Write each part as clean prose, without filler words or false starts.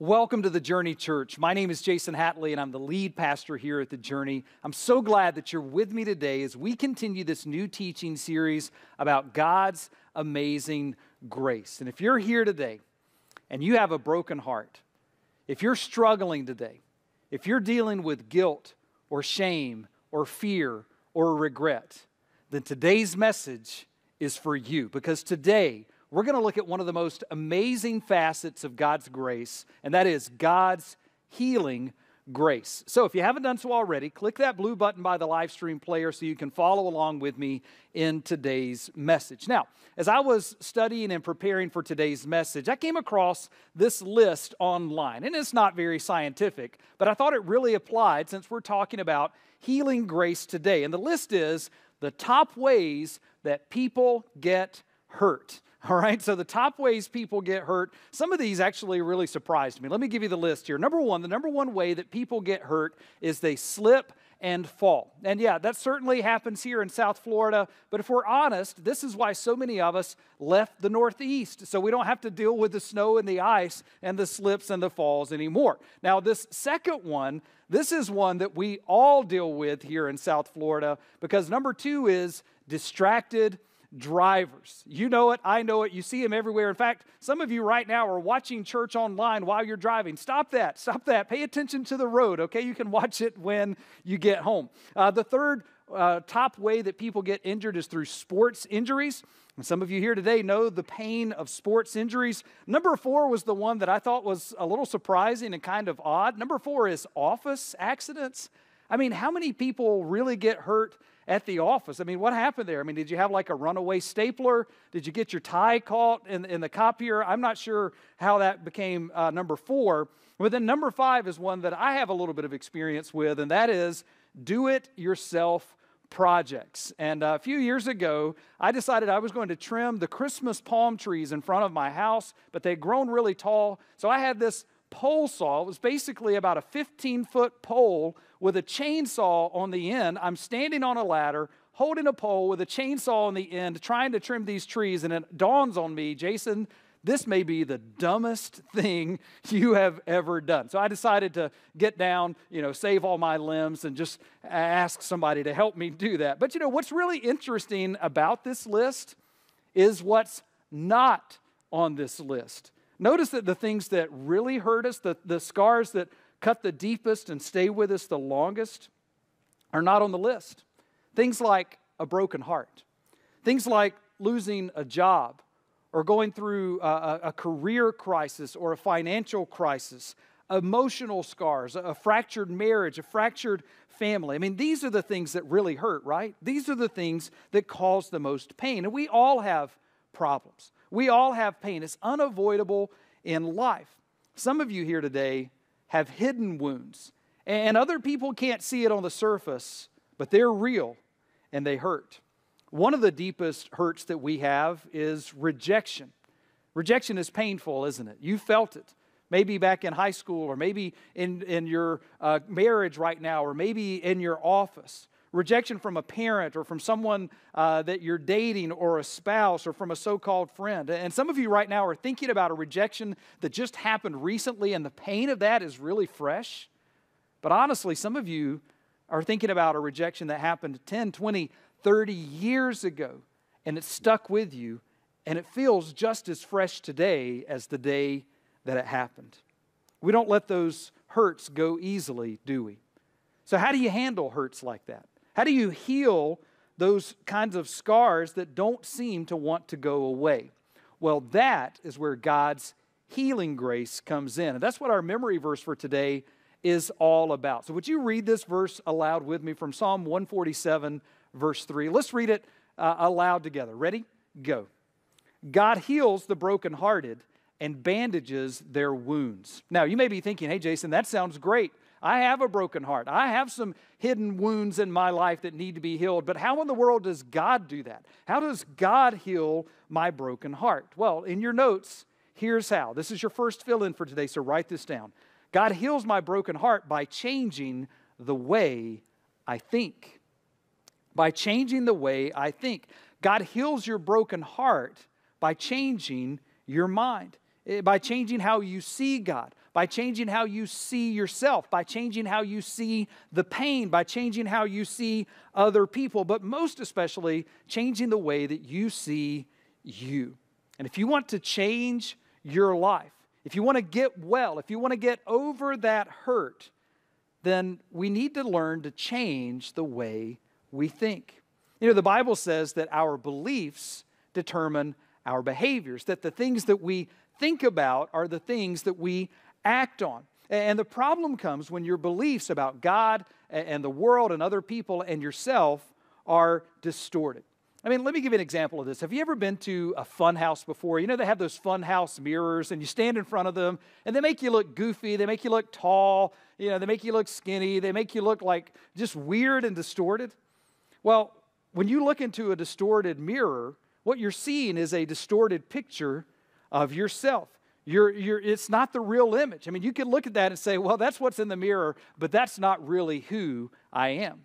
Welcome to The Journey Church. My name is Jason Hatley, and I'm the lead pastor here at The Journey. I'm so glad that you're with me today as we continue this new teaching series about God's amazing grace. And if you're here today and you have a broken heart, if you're struggling today, if you're dealing with guilt or shame or fear or regret, then today's message is for you, because today we're going to look at one of the most amazing facets of God's grace, and that is God's healing grace. So if you haven't done so already, click that blue button by the live stream player so you can follow along with me in today's message. Now, as I was studying and preparing for today's message, I came across this list online, and it's not very scientific, but I thought it really applied since we're talking about healing grace today. And the list is the top ways that people get hurt. All right, so the top ways people get hurt, some of these actually really surprised me. Let me give you the list here. Number one, the number one way that people get hurt is they slip and fall. And yeah, that certainly happens here in South Florida, but if we're honest, this is why so many of us left the Northeast, so we don't have to deal with the snow and the ice and the slips and the falls anymore. Now, this second one, this is one that we all deal with here in South Florida, because number two is distracted drivers. You know it, I know it, you see them everywhere. In fact, some of you right now are watching church online while you're driving. Stop that. Pay attention to the road, okay? You can watch it when you get home. The third top way that people get injured is through sports injuries. And some of you here today know the pain of sports injuries. Number four was the one that I thought was a little surprising and kind of odd. Number four is office accidents. I mean, how many people really get hurt at the office? I mean, what happened there? I mean, did you have like a runaway stapler? Did you get your tie caught in the copier? I'm not sure how that became number four. But then number five is one that I have a little bit of experience with, and that is do-it-yourself projects. And a few years ago, I decided I was going to trim the Christmas palm trees in front of my house, but they'd grown really tall. So I had this pole saw. It was basically about a 15-foot pole with a chainsaw on the end. I'm standing on a ladder holding a pole with a chainsaw on the end trying to trim these trees, and it dawns on me, Jason, this may be the dumbest thing you have ever done. So I decided to get down, save all my limbs and just ask somebody to help me do that. But what's really interesting about this list is what's not on this list. Notice that the things that really hurt us, the scars that cut the deepest and stay with us the longest, are not on the list. Things like a broken heart, things like losing a job or going through a career crisis or a financial crisis, emotional scars, a fractured marriage, a fractured family. I mean, these are the things that really hurt, right? These are the things that cause the most pain, and we all have problems. We all have pain. It's unavoidable in life. Some of you here today have hidden wounds, and other people can't see it on the surface, but they're real and they hurt. One of the deepest hurts that we have is rejection. Rejection is painful, isn't it? You felt it. Maybe back in high school, or maybe in your marriage right now, or maybe in your office. Rejection from a parent or from someone that you're dating, or a spouse, or from a so-called friend. And some of you right now are thinking about a rejection that just happened recently, and the pain of that is really fresh. But honestly, some of you are thinking about a rejection that happened 10, 20, 30 years ago, and it stuck with you, and it feels just as fresh today as the day that it happened. We don't let those hurts go easily, do we? So how do you handle hurts like that? How do you heal those kinds of scars that don't seem to want to go away? Well, that is where God's healing grace comes in. And that's what our memory verse for today is all about. So would you read this verse aloud with me from Psalm 147, verse 3? Let's read it aloud together. Ready? Go. God heals the brokenhearted and bandages their wounds. Now, you may be thinking, hey, Jason, that sounds great. I have a broken heart. I have some hidden wounds in my life that need to be healed. But how in the world does God do that? How does God heal my broken heart? Well, in your notes, here's how. This is your first fill-in for today, so write this down. God heals my broken heart by changing the way I think. By changing the way I think. God heals your broken heart by changing your mind, by changing how you see God, by changing how you see yourself, by changing how you see the pain, by changing how you see other people, but most especially changing the way that you see you. And if you want to change your life, if you want to get well, if you want to get over that hurt, then we need to learn to change the way we think. You know, the Bible says that our beliefs determine our behaviors, that the things that we think about are the things that we act on. And the problem comes when your beliefs about God and the world and other people and yourself are distorted. I mean, let me give you an example of this. Have you ever been to a fun house before? You know, they have those fun house mirrors, and you stand in front of them, and they make you look goofy. They make you look tall. You know, they make you look skinny. They make you look like just weird and distorted. Well, when you look into a distorted mirror, what you're seeing is a distorted picture of yourself. It's not the real image. I mean, you can look at that and say, well, that's what's in the mirror, but that's not really who I am.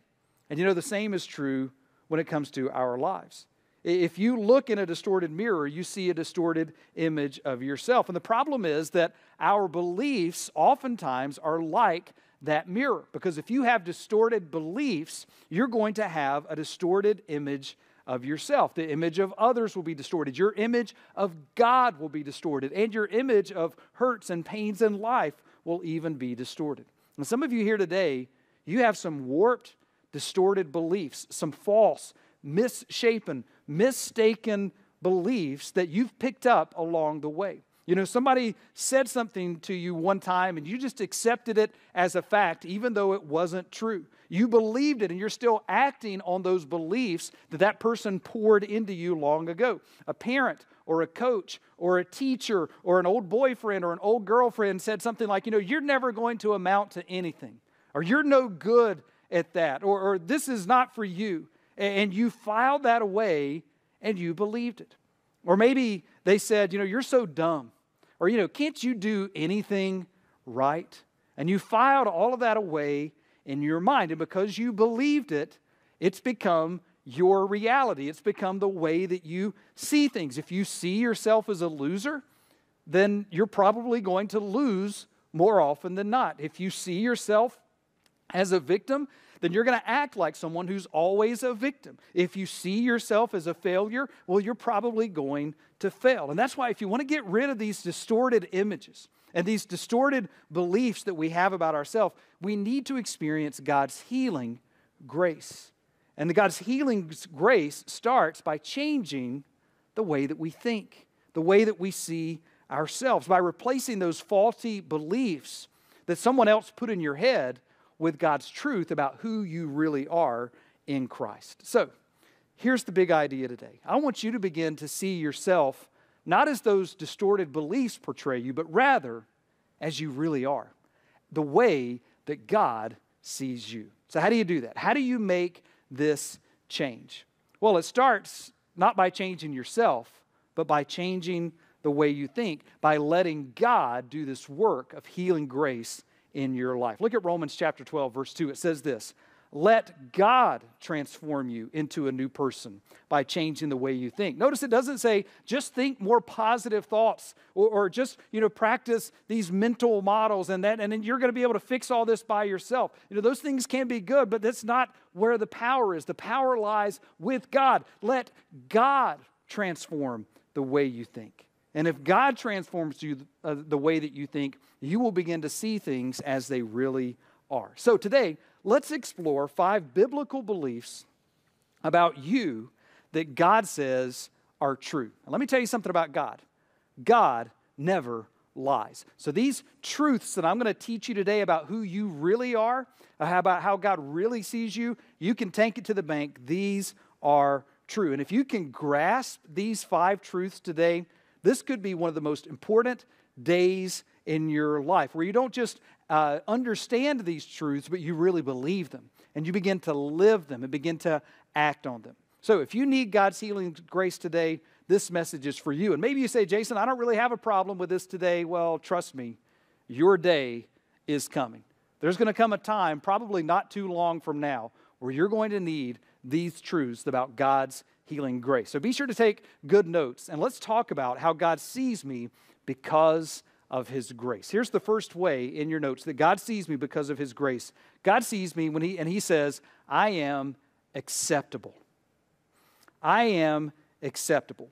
And you know, the same is true when it comes to our lives. If you look in a distorted mirror, you see a distorted image of yourself. And the problem is that our beliefs oftentimes are like that mirror, because if you have distorted beliefs, you're going to have a distorted image of yourself. The image of others will be distorted. Your image of God will be distorted, and your image of hurts and pains in life will even be distorted. And some of you here today, you have some warped, distorted beliefs, some false, misshapen, mistaken beliefs that you've picked up along the way. You know, somebody said something to you one time and you just accepted it as a fact, even though it wasn't true. You believed it, and you're still acting on those beliefs that that person poured into you long ago. A parent or a coach or a teacher or an old boyfriend or an old girlfriend said something like, you know, you're never going to amount to anything, or you're no good at that, or this is not for you, and you filed that away and you believed it. Or maybe they said, you know, you're so dumb, or, you know, can't you do anything right? And you filed all of that away in your mind, and because you believed it, it's become your reality. It's become the way that you see things. If you see yourself as a loser, then you're probably going to lose more often than not. If you see yourself as a victim, then you're going to act like someone who's always a victim. If you see yourself as a failure, well, you're probably going to fail. And that's why if you want to get rid of these distorted images and these distorted beliefs that we have about ourselves, we need to experience God's healing grace. And God's healing grace starts by changing the way that we think, the way that we see ourselves, by replacing those faulty beliefs that someone else put in your head with God's truth about who you really are in Christ. So, here's the big idea today. I want you to begin to see yourself not as those distorted beliefs portray you, but rather as you really are, the way that God sees you. So how do you do that? How do you make this change? Well, it starts not by changing yourself, but by changing the way you think, by letting God do this work of healing grace in your life. Look at Romans chapter 12, verse 2. It says this: let God transform you into a new person by changing the way you think. Notice it doesn't say just think more positive thoughts, or just, you know, practice these mental models and that, and then you're going to be able to fix all this by yourself. You know, those things can be good, but that's not where the power is. The power lies with God. Let God transform the way you think. And if God transforms you the way that you think, you will begin to see things as they really are. So today, let's explore 5 biblical beliefs about you that God says are true. Now, let me tell you something about God. God never lies. So these truths that I'm going to teach you today about who you really are, about how God really sees you, you can take it to the bank. These are true. And if you can grasp these 5 truths today, this could be one of the most important days in your life, where you don't just understand these truths, but you really believe them, and you begin to live them and begin to act on them. So if you need God's healing grace today, this message is for you. And maybe you say, Jason, I don't really have a problem with this today. Well, trust me, your day is coming. There's going to come a time, probably not too long from now, where you're going to need these truths about God's healing grace. So be sure to take good notes, and let's talk about how God sees me because of his grace. Here's the first way in your notes that God sees me because of his grace. God sees me when he says, I am acceptable. I am acceptable.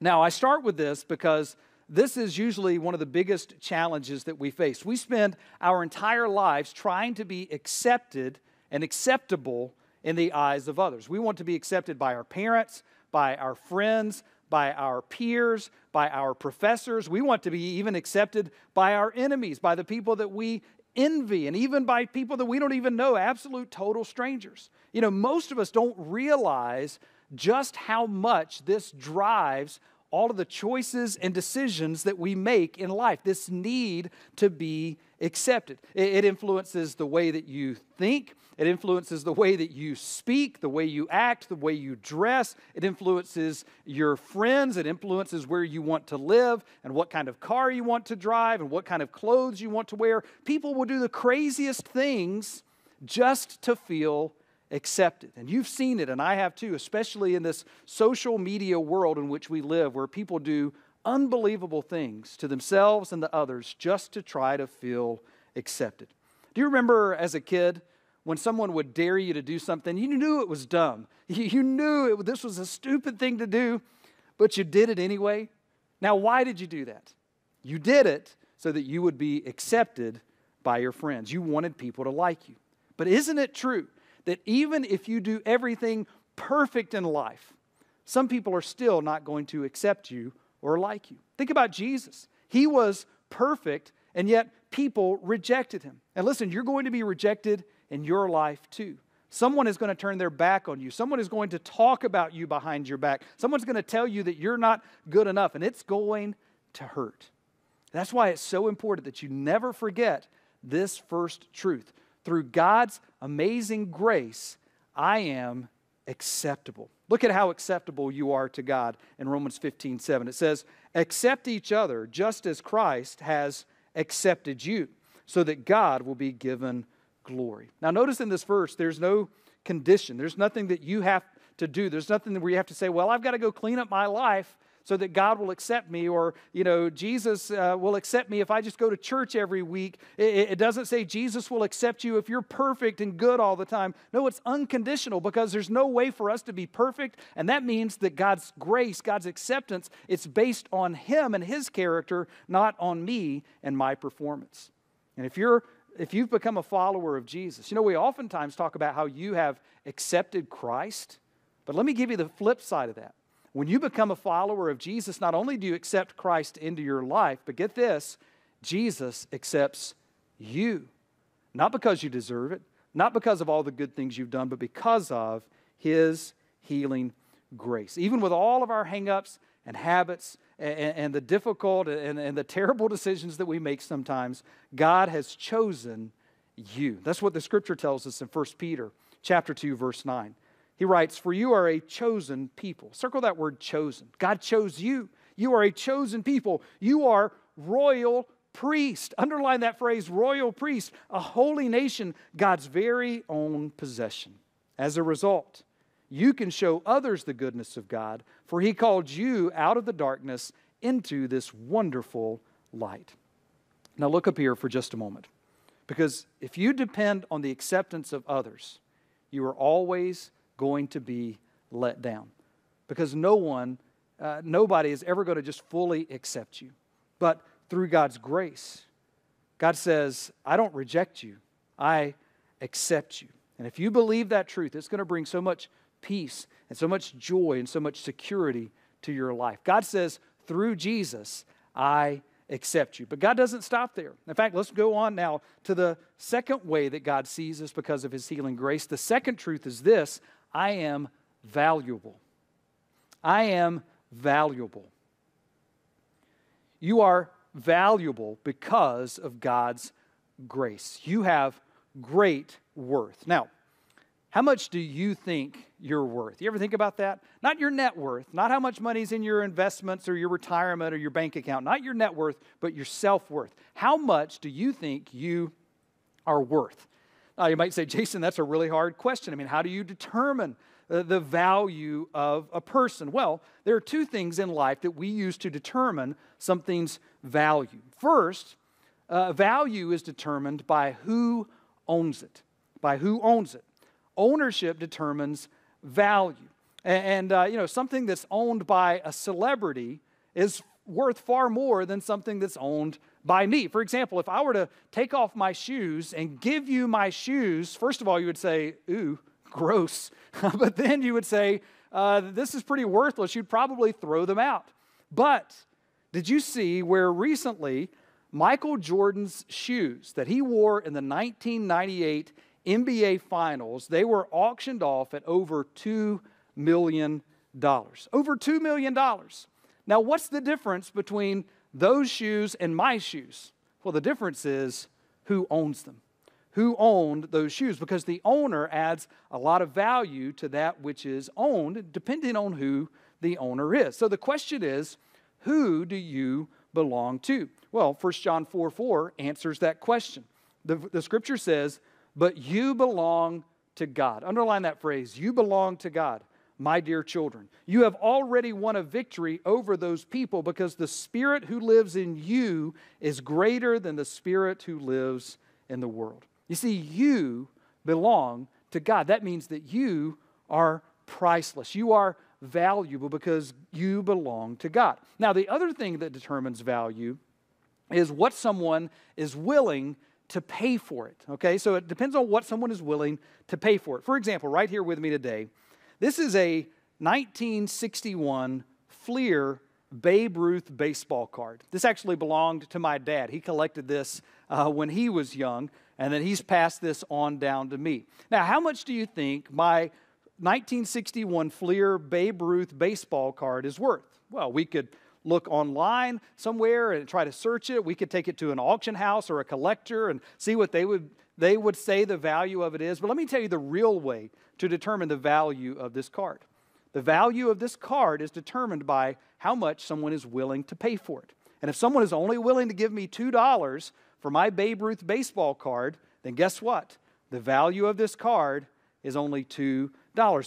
Now, I start with this because this is usually one of the biggest challenges that we face. We spend our entire lives trying to be accepted and acceptable in the eyes of others. We want to be accepted by our parents, by our friends, by our peers, by our professors. We want to be even accepted by our enemies, by the people that we envy, and even by people that we don't even know, absolute total strangers. You know, most of us don't realize just how much this drives all of the choices and decisions that we make in life, this need to be accepted. It influences the way that you think. It influences the way that you speak, the way you act, the way you dress. It influences your friends. It influences where you want to live and what kind of car you want to drive and what kind of clothes you want to wear. People will do the craziest things just to feel accepted. And you've seen it, and I have too, especially in this social media world in which we live, where people do unbelievable things to themselves and to others just to try to feel accepted. Do you remember as a kid when someone would dare you to do something, you knew it was dumb. You knew this was a stupid thing to do, but you did it anyway? Now, why did you do that? You did it so that you would be accepted by your friends. You wanted people to like you. But isn't it true that even if you do everything perfect in life, some people are still not going to accept you or like you? Think about Jesus. He was perfect, and yet people rejected him. And listen, you're going to be rejected in your life too. Someone is going to turn their back on you. Someone is going to talk about you behind your back. Someone's going to tell you that you're not good enough, and it's going to hurt. That's why it's so important that you never forget this first truth. Through God's amazing grace, I am acceptable. Look at how acceptable you are to God in Romans 15:7. It says, accept each other just as Christ has accepted you, so that God will be given glory. Now notice in this verse, there's no condition. There's nothing that you have to do. There's nothing where you have to say, well, I've got to go clean up my life so that God will accept me, or, you know, Jesus will accept me if I just go to church every week. It doesn't say Jesus will accept you if you're perfect and good all the time. No, it's unconditional, because there's no way for us to be perfect, and that means that God's grace, God's acceptance, it's based on him and his character, not on me and my performance. And if you've become a follower of Jesus, you know, we oftentimes talk about how you have accepted Christ, but let me give you the flip side of that. When you become a follower of Jesus, not only do you accept Christ into your life, but get this, Jesus accepts you. Not because you deserve it, not because of all the good things you've done, but because of his healing grace. Even with all of our hang-ups and habits and the difficult and the terrible decisions that we make sometimes, God has chosen you. That's what the scripture tells us in 1 Peter chapter 2, verse 9. He writes, for you are a chosen people. Circle that word chosen. God chose you. You are a chosen people. You are royal priest. Underline that phrase, royal priest, a holy nation, God's very own possession. As a result, you can show others the goodness of God, for he called you out of the darkness into this wonderful light. Now look up here for just a moment, because if you depend on the acceptance of others, you are always going to be let down, because nobody is ever going to just fully accept you. But through God's grace, God says, I don't reject you, I accept you. And if you believe that truth, it's going to bring so much peace and so much joy and so much security to your life. God says, through Jesus, I accept you. But God doesn't stop there. In fact, let's go on now to the second way that God sees us because of his healing grace. The second truth is this: I am valuable. I am valuable. You are valuable because of God's grace. You have great worth. Now, how much do you think you're worth? You ever think about that? Not your net worth, not how much money's in your investments or your retirement or your bank account, not your net worth, but your self-worth. How much do you think you are worth? Now, you might say, Jason, that's a really hard question. I mean, how do you determine the value of a person? Well, there are two things in life that we use to determine something's value. First, value is determined by who owns it. By who owns it. Ownership determines value. And something that's owned by a celebrity is worth far more than something that's owned by me. For example, if I were to take off my shoes and give you my shoes, first of all, you would say, ooh, gross. But then you would say, this is pretty worthless. You'd probably throw them out. But did you see where recently Michael Jordan's shoes that he wore in the 1998 NBA Finals, they were auctioned off at over $2 million. Over $2 million. Now, what's the difference between those shoes and my shoes? Well, the difference is who owns them. Who owned those shoes? Because the owner adds a lot of value to that which is owned, depending on who the owner is. So the question is, who do you belong to? Well, 1 John 4:4 answers that question. The scripture says, but you belong to God. Underline that phrase, you belong to God. My dear children, you have already won a victory over those people because the spirit who lives in you is greater than the spirit who lives in the world. You see, you belong to God. That means that you are priceless. You are valuable because you belong to God. Now, the other thing that determines value is what someone is willing to pay for it, okay? So it depends on what someone is willing to pay for it. For example, right here with me today, this is a 1961 Fleer Babe Ruth baseball card. This actually belonged to my dad. He collected this when he was young, and then he's passed this on down to me. Now, how much do you think my 1961 Fleer Babe Ruth baseball card is worth? Well, we could look online somewhere and try to search it. We could take it to an auction house or a collector and see what they would say the value of it is. But let me tell you the real way to determine the value of this card. The value of this card is determined by how much someone is willing to pay for it. And if someone is only willing to give me $2 for my Babe Ruth baseball card, then guess what? The value of this card is only $2.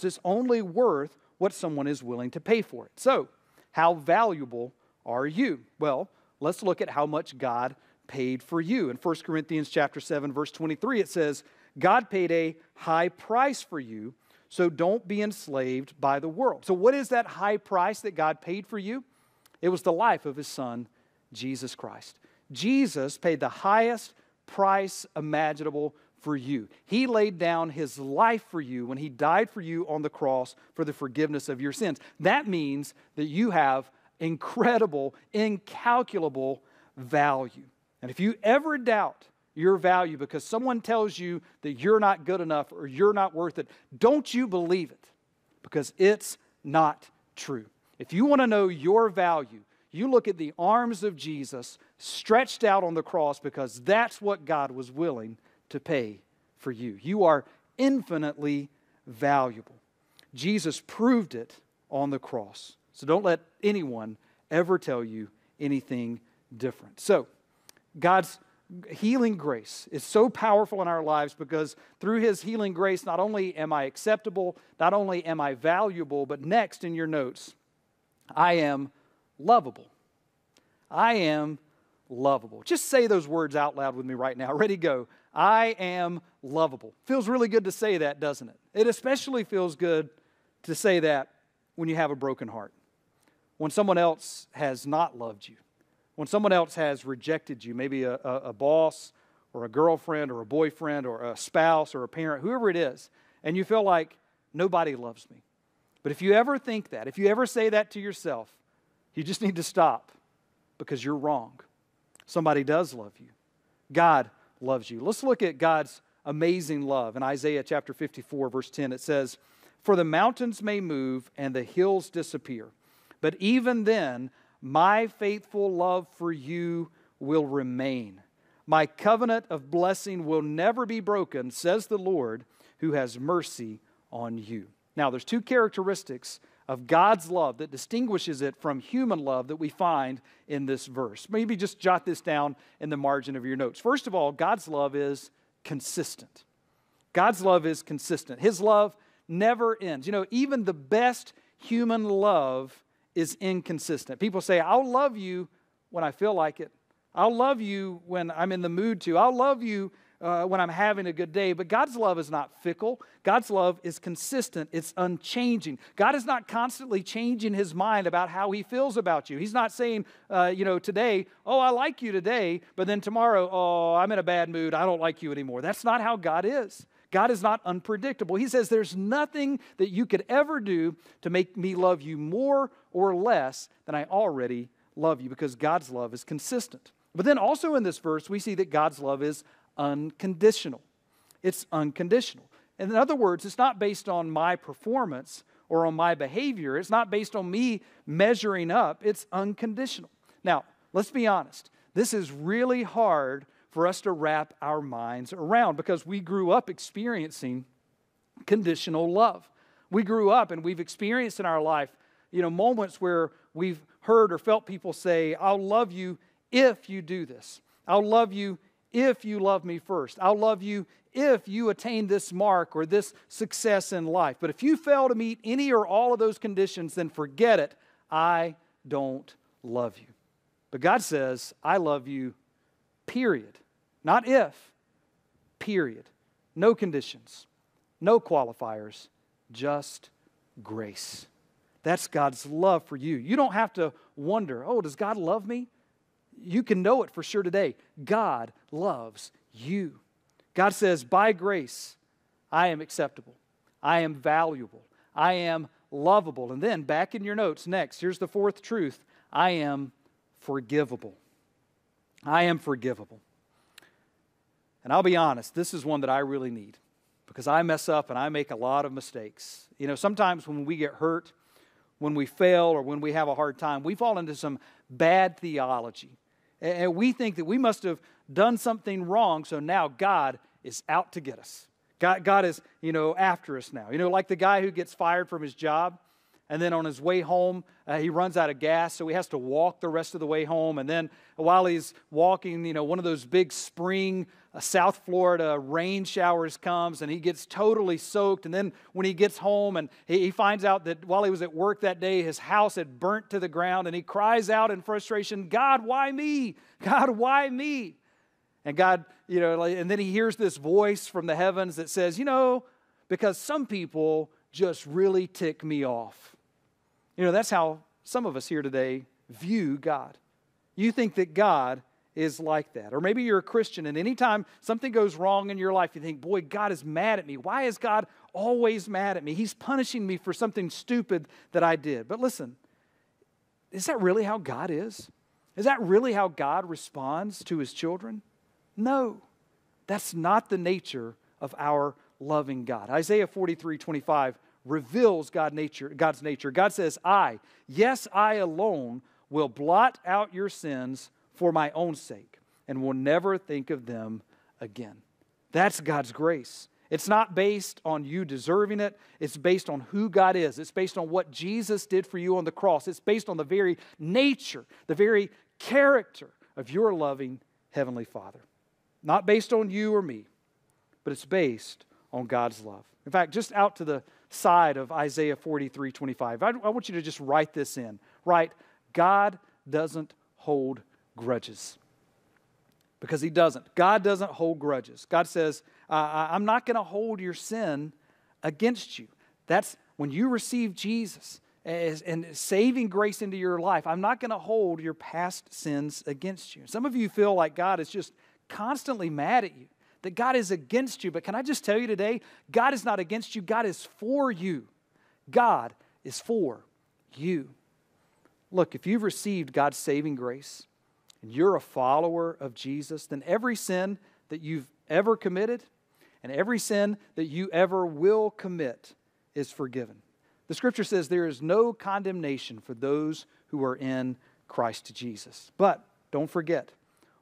It's only worth what someone is willing to pay for it. So, how valuable are you? Well, let's look at how much God paid for you. In 1 Corinthians chapter 7, verse 23, it says, God paid a high price for you, so don't be enslaved by the world. So what is that high price that God paid for you? It was the life of his son, Jesus Christ. Jesus paid the highest price imaginable for you. He laid down his life for you when he died for you on the cross for the forgiveness of your sins. That means that you have incredible, incalculable value. And if you ever doubt your value because someone tells you that you're not good enough or you're not worth it, don't you believe it, because it's not true. If you want to know your value, you look at the arms of Jesus stretched out on the cross, because that's what God was willing to pay for you. You are infinitely valuable. Jesus proved it on the cross. So don't let anyone ever tell you anything different. So God's healing grace is so powerful in our lives because through his healing grace, not only am I acceptable, not only am I valuable, but next in your notes, I am lovable. I am lovable. Just say those words out loud with me right now. Ready, go. I am lovable. Feels really good to say that, doesn't it? It especially feels good to say that when you have a broken heart, when someone else has not loved you. When someone else has rejected you, maybe a boss or a girlfriend or a boyfriend or a spouse or a parent, whoever it is, and you feel like nobody loves me. But if you ever think that, if you ever say that to yourself, you just need to stop, because you're wrong. Somebody does love you. God loves you. Let's look at God's amazing love. In Isaiah chapter 54, verse 10, it says, "For the mountains may move and the hills disappear, but even then, my faithful love for you will remain. My covenant of blessing will never be broken, says the Lord, who has mercy on you." Now, there's two characteristics of God's love that distinguishes it from human love that we find in this verse. Maybe just jot this down in the margin of your notes. First of all, God's love is consistent. God's love is consistent. His love never ends. You know, even the best human love is inconsistent. People say, I'll love you when I feel like it. I'll love you when I'm in the mood to. I'll love you when I'm having a good day. But God's love is not fickle. God's love is consistent. It's unchanging. God is not constantly changing his mind about how he feels about you. He's not saying, today, oh, I like you today, but then tomorrow, oh, I'm in a bad mood. I don't like you anymore. That's not how God is. God is not unpredictable. He says there's nothing that you could ever do to make me love you more or less than I already love you, because God's love is consistent. But then also in this verse, we see that God's love is unconditional. It's unconditional. And in other words, it's not based on my performance or on my behavior. It's not based on me measuring up. It's unconditional. Now, let's be honest. This is really hard for us to wrap our minds around, because we grew up experiencing conditional love. We grew up and we've experienced in our life, moments where we've heard or felt people say, I'll love you if you do this. I'll love you if you love me first. I'll love you if you attain this mark or this success in life. But if you fail to meet any or all of those conditions, then forget it. I don't love you. But God says, I love you, period. Not if, period. No conditions, no qualifiers, just grace. That's God's love for you. You don't have to wonder, oh, does God love me? You can know it for sure today. God loves you. God says, by grace, I am acceptable. I am valuable. I am lovable. And then back in your notes, next, here's the fourth truth. I am forgivable. I am forgivable. And I'll be honest, this is one that I really need, because I mess up and I make a lot of mistakes. Sometimes when we get hurt, when we fail, or when we have a hard time, we fall into some bad theology. And we think that we must have done something wrong, so now God is out to get us. God is, after us now. Like the guy who gets fired from his job, and then on his way home, he runs out of gas, so he has to walk the rest of the way home. And then while he's walking, one of those big spring South Florida rain showers comes, and he gets totally soaked. And then when he gets home, and he finds out that while he was at work that day, his house had burnt to the ground, and he cries out in frustration, God, why me? God, why me? And God, and then he hears this voice from the heavens that says, because some people just really tick me off. That's how some of us here today view God. You think that God is like that. Or maybe you're a Christian, and anytime something goes wrong in your life, you think, boy, God is mad at me. Why is God always mad at me? He's punishing me for something stupid that I did. But listen, is that really how God is? Is that really how God responds to his children? No, that's not the nature of our loving God. Isaiah 43:25 reveals God's nature. God says, I alone will blot out your sins for my own sake and will never think of them again. That's God's grace. It's not based on you deserving it. It's based on who God is. It's based on what Jesus did for you on the cross. It's based on the very nature, the very character of your loving Heavenly Father. Not based on you or me, but it's based on God's love. In fact, just out to the side of Isaiah 43:25, I want you to just write this in. Write, God doesn't hold grudges. Because he doesn't. God doesn't hold grudges. God says, I'm not going to hold your sin against you. That's when you receive Jesus and saving grace into your life, I'm not going to hold your past sins against you. Some of you feel like God is just constantly mad at you, that God is against you. But can I just tell you today, God is not against you. God is for you. God is for you. Look, if you've received God's saving grace and you're a follower of Jesus, then every sin that you've ever committed and every sin that you ever will commit is forgiven. The scripture says there is no condemnation for those who are in Christ Jesus. But don't forget,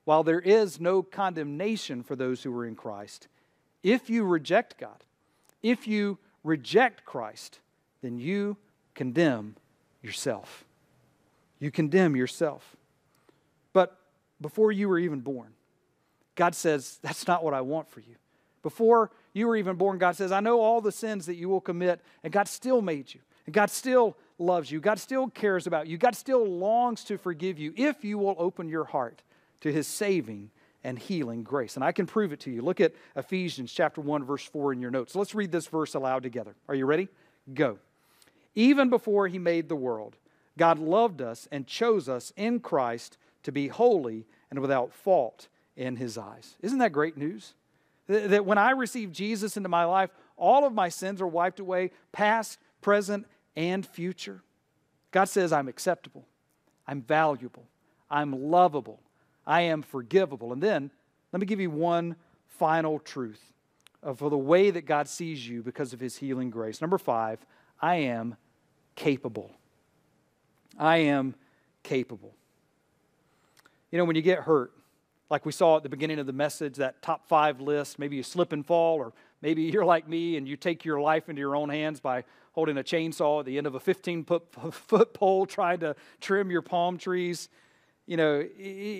while there is no condemnation for those who are in Christ, if you reject God, if you reject Christ, then you condemn yourself. You condemn yourself. But before you were even born, God says, that's not what I want for you. Before you were even born, God says, I know all the sins that you will commit, and God still made you, and God still loves you, God still cares about you, God still longs to forgive you if you will open your heart to his saving and healing grace. And I can prove it to you. Look at Ephesians chapter 1, verse 4 in your notes. Let's read this verse aloud together. Are you ready? Go. Even before he made the world, God loved us and chose us in Christ to be holy and without fault in his eyes. Isn't that great news? That when I receive Jesus into my life, all of my sins are wiped away, past, present, and future. God says, I'm acceptable, I'm valuable, I'm lovable, I am forgivable. And then, let me give you one final truth for the way that God sees you because of his healing grace. Number 5, I am capable. I am capable. You know, when you get hurt, like we saw at the beginning of the message, that top 5 list, maybe you slip and fall, or maybe you're like me and you take your life into your own hands by holding a chainsaw at the end of a 15-foot pole trying to trim your palm trees, you know,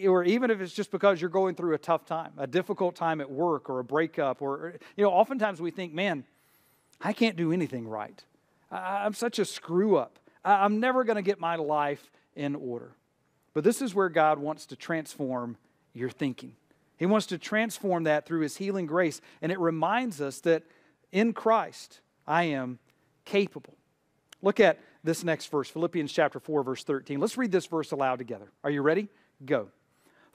or even if it's just because you're going through a tough time, a difficult time at work or a breakup, or, you know, oftentimes we think, man, I can't do anything right. I'm such a screw up. I'm never going to get my life in order. But this is where God wants to transform your thinking. He wants to transform that through his healing grace. And it reminds us that in Christ, I am capable. Look at this next verse, Philippians chapter 4, verse 13. Let's read this verse aloud together. Are you ready? Go.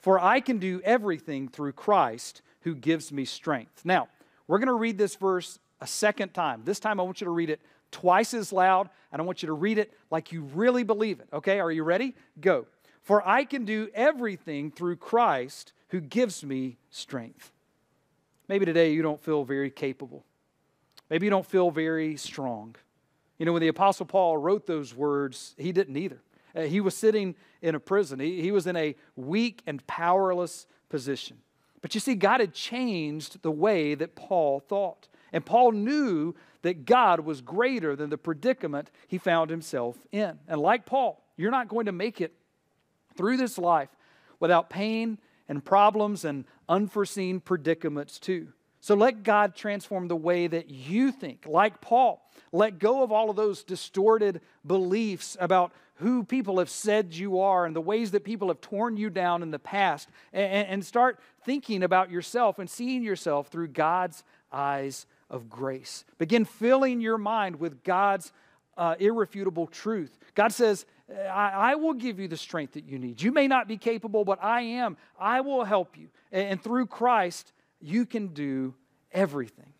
For I can do everything through Christ who gives me strength. Now, we're going to read this verse a second time. This time I want you to read it twice as loud, and I want you to read it like you really believe it. Okay, are you ready? Go. For I can do everything through Christ who gives me strength. Maybe today you don't feel very capable. Maybe you don't feel very strong. You know, when the Apostle Paul wrote those words, he didn't either. He was sitting in a prison. He was in a weak and powerless position. But you see, God had changed the way that Paul thought. And Paul knew that God was greater than the predicament he found himself in. And like Paul, you're not going to make it through this life without pain and problems and unforeseen predicaments too. So let God transform the way that you think. Like Paul, let go of all of those distorted beliefs about who people have said you are and the ways that people have torn you down in the past, and start thinking about yourself and seeing yourself through God's eyes of grace. Begin filling your mind with God's irrefutable truth. God says, I will give you the strength that you need. You may not be capable, but I am. I will help you. And through Christ, you can do everything.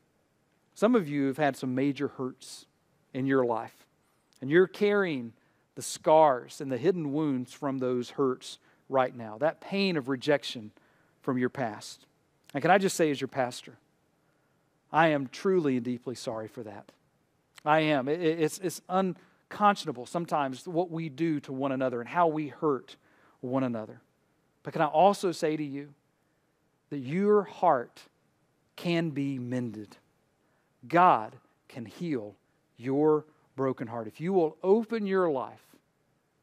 Some of you have had some major hurts in your life, and you're carrying the scars and the hidden wounds from those hurts right now, that pain of rejection from your past. And can I just say, as your pastor, I am truly and deeply sorry for that. I am. It's unconscionable sometimes what we do to one another and how we hurt one another. But can I also say to you that your heart can be mended. God can heal your broken heart. If you will open your life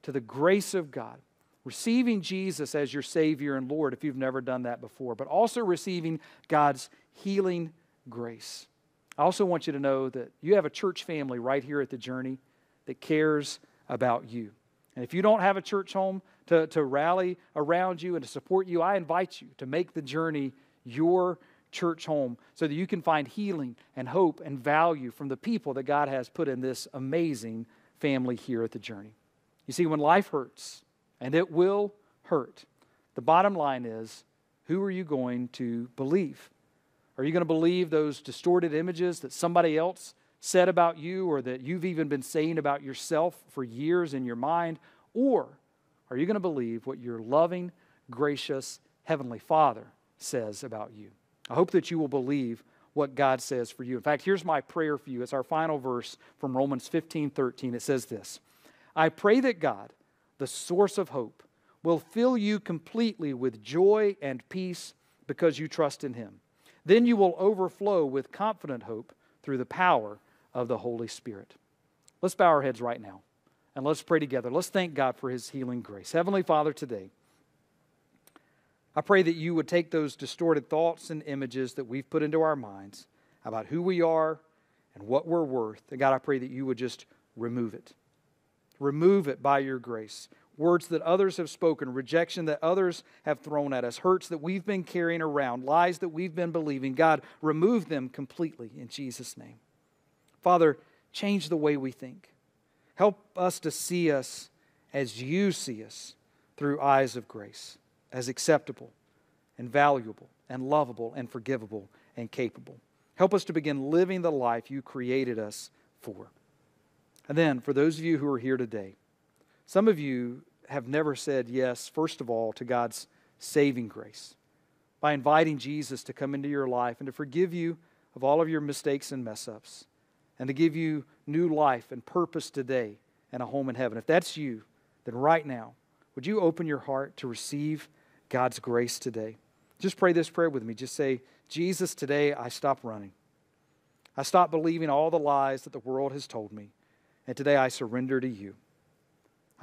to the grace of God, receiving Jesus as your Savior and Lord, if you've never done that before, but also receiving God's healing grace. I also want you to know that you have a church family right here at The Journey that cares about you. And if you don't have a church home to rally around you and to support you, I invite you to make The Journey your church home so that you can find healing and hope and value from the people that God has put in this amazing family here at The Journey. You see, when life hurts, and it will hurt, the bottom line is, who are you going to believe? Are you going to believe those distorted images that somebody else said about you, or that you've even been saying about yourself for years in your mind? Or are you going to believe what your loving, gracious Heavenly Father says about you? I hope that you will believe what God says for you. In fact, here's my prayer for you. It's our final verse from Romans 15:13. It says this, I pray that God, the source of hope, will fill you completely with joy and peace because you trust in him. Then you will overflow with confident hope through the power of the Holy Spirit. Let's bow our heads right now, and let's pray together. Let's thank God for his healing grace. Heavenly Father, today, I pray that you would take those distorted thoughts and images that we've put into our minds about who we are and what we're worth. And God, I pray that you would just remove it. Remove it by your grace. words that others have spoken, rejection that others have thrown at us, hurts that we've been carrying around, lies that we've been believing. God, remove them completely in Jesus' name. Father, change the way we think. Help us to see us as you see us through eyes of grace, as acceptable and valuable and lovable and forgivable and capable. Help us to begin living the life you created us for. And then, for those of you who are here today, some of you have never said yes, first of all, to God's saving grace by inviting Jesus to come into your life and to forgive you of all of your mistakes and mess-ups, and to give you new life and purpose today and a home in heaven. If that's you, then right now, would you open your heart to receive God's grace today? Just pray this prayer with me. Just say, Jesus, today I stop running. I stop believing all the lies that the world has told me, and today I surrender to you.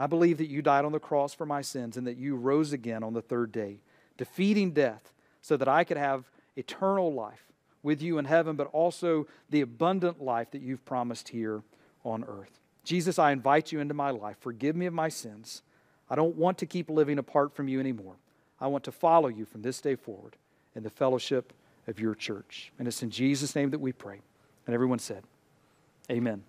I believe that you died on the cross for my sins and that you rose again on the third day, defeating death so that I could have eternal life with you in heaven, but also the abundant life that you've promised here on earth. Jesus, I invite you into my life. Forgive me of my sins. I don't want to keep living apart from you anymore. I want to follow you from this day forward in the fellowship of your church. And it's in Jesus' name that we pray. And everyone said, amen.